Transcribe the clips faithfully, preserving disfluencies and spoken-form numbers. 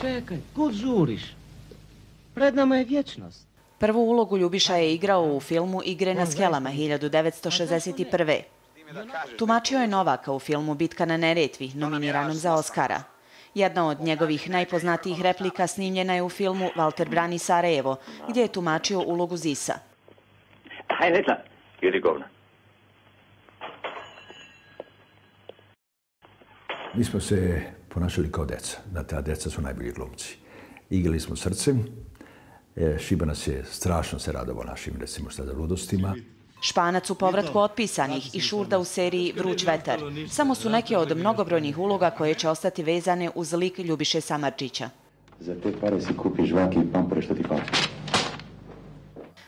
Čekaj, kud žuriš? Pred nama je vječnost. Prvu ulogu Ljubiša je igrao u filmu Igre na skelama hiljadu devetsto šezdeset prve. Tumačio je Novaka u filmu Bitka na neretvi, nominiranom za Oskara. Jedna od njegovih najpoznatijih replika snimljena je u filmu Walter Brani Sarajevo, gdje je tumačio ulogu Zisa. Aj, ne znam, ili govna. Mi smo se ponašali kao deca, da ta deca su najbolji glumci. Igrali smo srcem, Šiba nas je strašno se radovao našim, recimo šta za ludostima. Španac u povratku otpisanih i Šurda u seriji Vruć vetar samo su neke od mnogobrojnih uloga koje će ostati vezane uz lik Ljubiše Samardžića. Za te pare si kupi žvaki i pampore što ti pali.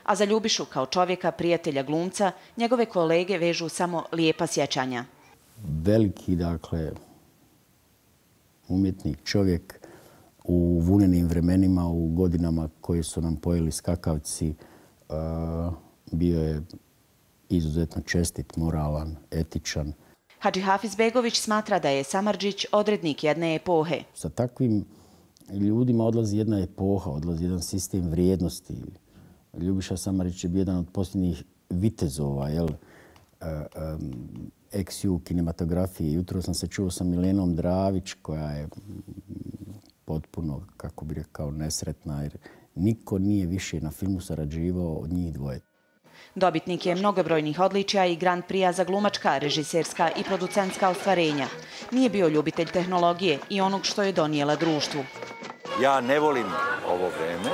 A za Ljubišu kao čovjeka, prijatelja glumca, njegove kolege vežu samo lijepa sjećanja. Veliki, dakle, umjetnik, čovjek u vunenim vremenima, u godinama koje su nam pojeli skakavci, bio je izuzetno čestit, moralan, etičan. Hadži Hafiz Begović smatra da je Samardžić odrednik jedne epohe. Sa takvim ljudima odlazi jedna epoha, odlazi jedan sistem vrijednosti. Ljubiša Samardžić je bio jedan od posljednjih vitezova, jel, eks u kinematografiji. Jutro sam se čuo sa Milenom Dravić, koja je potpuno, kako bi rekao, nesretna, jer niko nije više na filmu sarađivao od njih dvoje. Dobitnik je mnogobrojnih odličja i Grand Prija za glumačka, režiserska i producentska ostvarenja. Nije bio ljubitelj tehnologije i onog što je donijela društvu. Ja ne volim ovo vreme,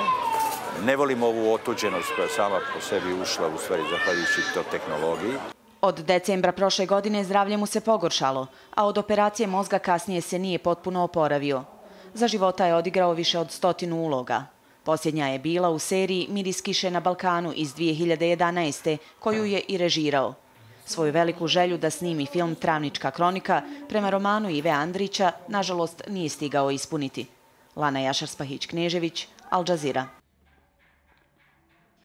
ne volim ovu otuđenost koja sama po sebi ušla u stvari zahvaljujući to tehnologiji. Od decembra prošle godine zdravlje mu se pogoršalo, a od operacije mozga kasnije se nije potpuno oporavio. Za života je odigrao više od stotinu uloga. Posljednja je bila u seriji Miris kiše na Balkanu iz dvije hiljade jedanaeste. koju je i režirao. Svoju veliku želju da snimi film Travnička kronika prema romanu Ive Andrića nažalost nije stigao ispuniti. Lana Jašar-Spahić-Knežević, Al Jazeera.